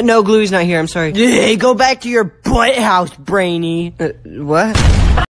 No, Gluey's not here, I'm sorry. Go back to your butt house, Brainy. What?